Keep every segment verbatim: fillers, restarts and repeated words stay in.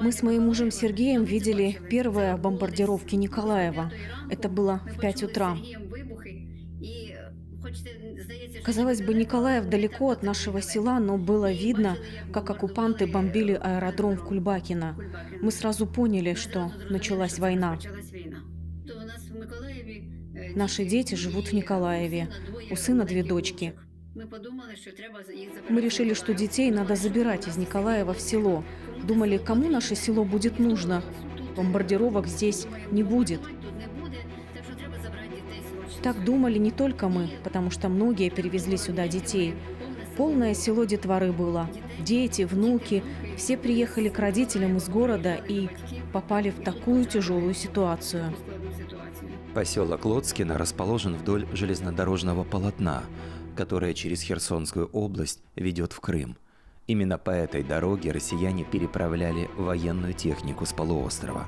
Мы с моим мужем Сергеем видели первые бомбардировки Николаева. Это было в пять утра. Казалось бы, Николаев далеко от нашего села, но было видно, как оккупанты бомбили аэродром в Кульбакино. Мы сразу поняли, что началась война. Наши дети живут в Николаеве. У сына две дочки. Мы решили, что детей надо забирать из Николаева в село. Думали, кому наше село будет нужно. Бомбардировок здесь не будет. Так думали не только мы, потому что многие перевезли сюда детей. Полное село детворы было. Дети, внуки, все приехали к родителям из города и попали в такую тяжелую ситуацию. Поселок Лоцкино расположен вдоль железнодорожного полотна, которое через Херсонскую область ведет в Крым. Именно по этой дороге россияне переправляли военную технику с полуострова.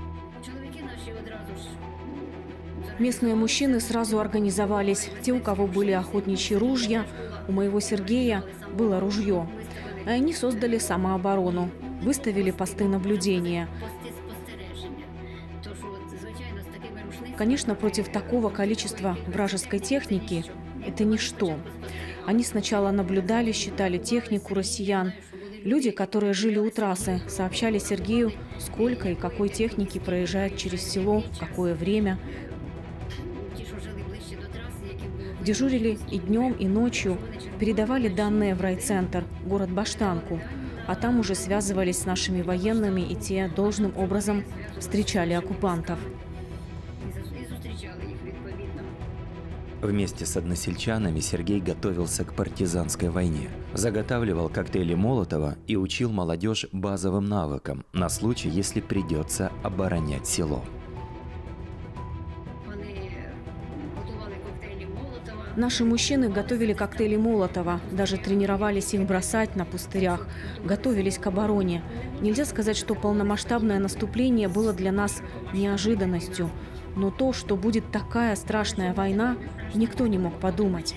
Местные мужчины сразу организовались. Те, у кого были охотничьи ружья, у моего Сергея было ружье. И они создали самооборону, выставили посты наблюдения. Конечно, против такого количества вражеской техники это ничто. Они сначала наблюдали, считали технику россиян. Люди, которые жили у трассы, сообщали Сергею, сколько и какой техники проезжает через село, в какое время. Дежурили и днем, и ночью, передавали данные в райцентр, город Баштанку, а там уже связывались с нашими военными, и те должным образом встречали оккупантов. Вместе с односельчанами Сергей готовился к партизанской войне. Заготавливал коктейли Молотова и учил молодежь базовым навыкам на случай, если придется оборонять село. Наши мужчины готовили коктейли Молотова, даже тренировались их бросать на пустырях, готовились к обороне. Нельзя сказать, что полномасштабное наступление было для нас неожиданностью. Но то, что будет такая страшная война, никто не мог подумать.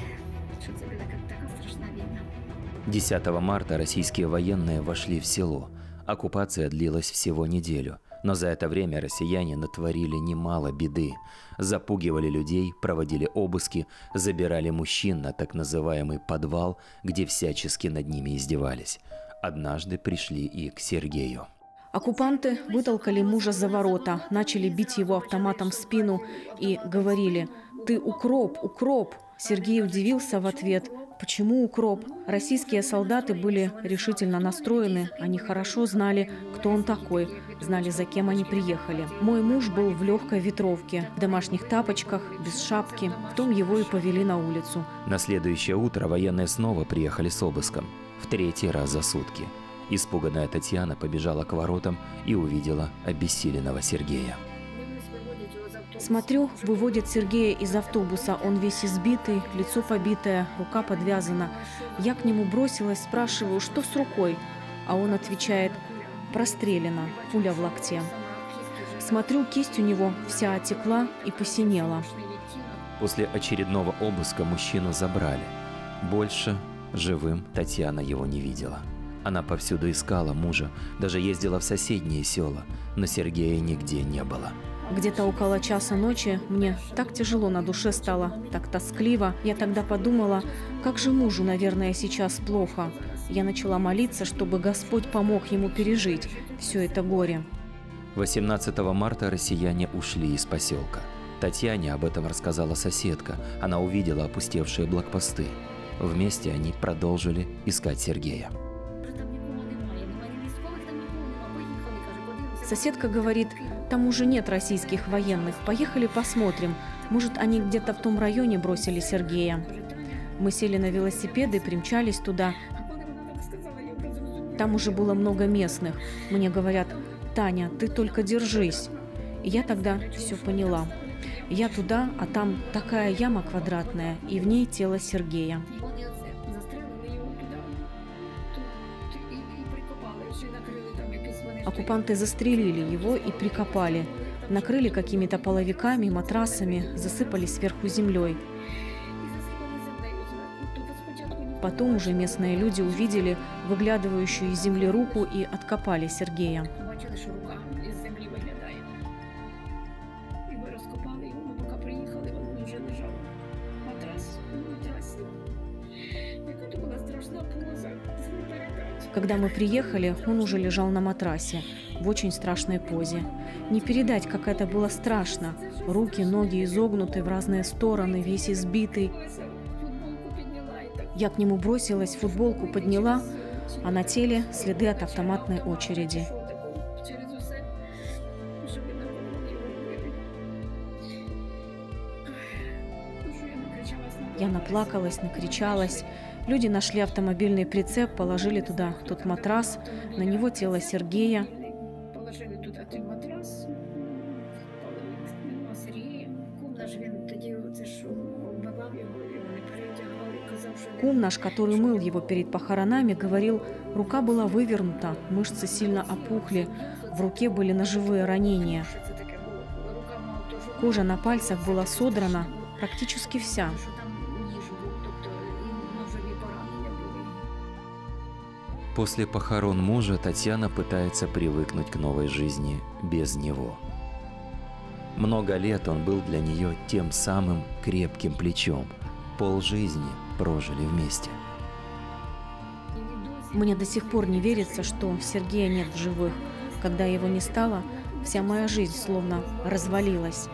десятого марта российские военные вошли в село. Оккупация длилась всего неделю. Но за это время россияне натворили немало беды. Запугивали людей, проводили обыски, забирали мужчин на так называемый подвал, где всячески над ними издевались. Однажды пришли и к Сергею. Оккупанты вытолкали мужа за ворота, начали бить его автоматом в спину и говорили: «Ты укроп, укроп!» Сергей удивился в ответ: «Почему укроп?» Российские солдаты были решительно настроены, они хорошо знали, кто он такой, знали, за кем они приехали. Мой муж был в легкой ветровке, в домашних тапочках, без шапки, потом его и повели на улицу. На следующее утро военные снова приехали с обыском, в третий раз за сутки. Испуганная Татьяна побежала к воротам и увидела обессиленного Сергея. Смотрю, выводят Сергея из автобуса. Он весь избитый, лицо побитое, рука подвязана. Я к нему бросилась, спрашиваю, что с рукой? А он отвечает: прострелена, пуля в локте. Смотрю, кисть у него вся отекла и посинела. После очередного обыска мужчину забрали. Больше живым Татьяна его не видела. Она повсюду искала мужа, даже ездила в соседние села, но Сергея нигде не было. Где-то около часа ночи мне так тяжело на душе стало, так тоскливо. Я тогда подумала, как же мужу, наверное, сейчас плохо. Я начала молиться, чтобы Господь помог ему пережить все это горе. восемнадцатого марта россияне ушли из поселка. Татьяне об этом рассказала соседка. Она увидела опустевшие блокпосты. Вместе они продолжили искать Сергея. Соседка говорит: там уже нет российских военных, поехали посмотрим, может, они где-то в том районе бросили Сергея. Мы сели на велосипеды, примчались туда. Там уже было много местных. Мне говорят: Таня, ты только держись. И я тогда все поняла. Я туда, а там такая яма квадратная, и в ней тело Сергея. Оккупанты застрелили его и прикопали. Накрыли какими-то половиками, матрасами, засыпали сверху землей. Потом уже местные люди увидели выглядывающую из земли руку и откопали Сергея. Когда мы приехали, он уже лежал на матрасе, в очень страшной позе. Не передать, как это было страшно. Руки, ноги изогнуты в разные стороны, весь избитый. Я к нему бросилась, футболку подняла, а на теле следы от автоматной очереди. Я наплакалась, накричалась. Люди нашли автомобильный прицеп, положили туда тот матрас, на него тело Сергея. Кум наш, который мыл его перед похоронами, говорил, рука была вывернута, мышцы сильно опухли, в руке были ножевые ранения. Кожа на пальцах была содрана практически вся. После похорон мужа Татьяна пытается привыкнуть к новой жизни без него. Много лет он был для нее тем самым крепким плечом. Полжизни прожили вместе. Мне до сих пор не верится, что Сергея нет в живых. Когда его не стало, вся моя жизнь словно развалилась.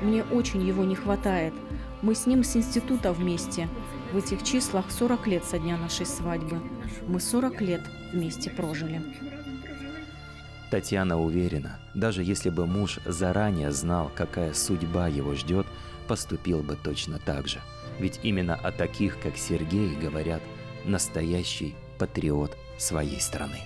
Мне очень его не хватает. Мы с ним с института вместе. В этих числах сорок лет со дня нашей свадьбы. Мы сорок лет вместе прожили. Татьяна уверена, даже если бы муж заранее знал, какая судьба его ждет, поступил бы точно так же. Ведь именно о таких, как Сергей, говорят, настоящий патриот своей страны.